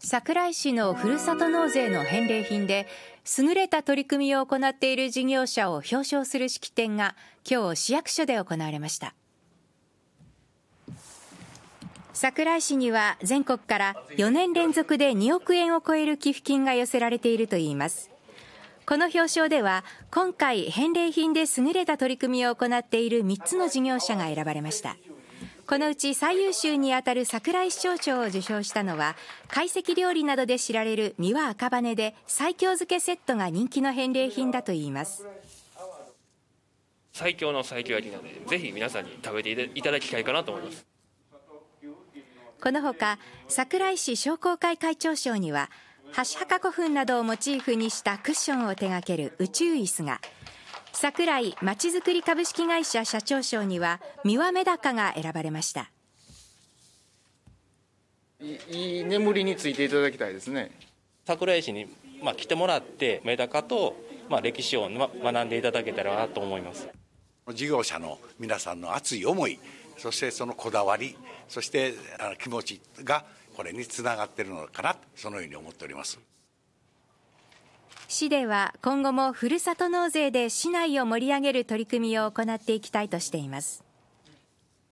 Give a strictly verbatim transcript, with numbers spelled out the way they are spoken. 桜井市のふるさと納税の返礼品で優れた取り組みを行っている事業者を表彰する式典が今日市役所で行われました。桜井市には全国からよねん連続でにおくえんを超える寄付金が寄せられているといいます。この表彰では今回返礼品で優れた取り組みを行っているみっつの事業者が選ばれました。このうち最優秀にあたる桜井市長賞を受賞したのは、懐石料理などで知られる三輪赤羽で西京漬けセットが人気の返礼品だといいます。最強の西京焼きなので、ぜひ皆さんに食べていただきたいかなと思います。このほか、桜井市商工会会長賞には、箸墓古墳などをモチーフにしたクッションを手掛ける宇宙椅子が、桜井まちづくり株式会社社長賞には三輪メダカが選ばれました。いい眠りについていただきたいですね。桜井市に、まあ、来てもらってメダカと、まあ、歴史を、ま、学んでいただけたらなと思います。事業者の皆さんの熱い思い、そしてそのこだわり、そしてあの気持ちがこれにつながっているのかな、そのように思っております。市では今後もふるさと納税で市内を盛り上げる取り組みを行っていきたいとしています。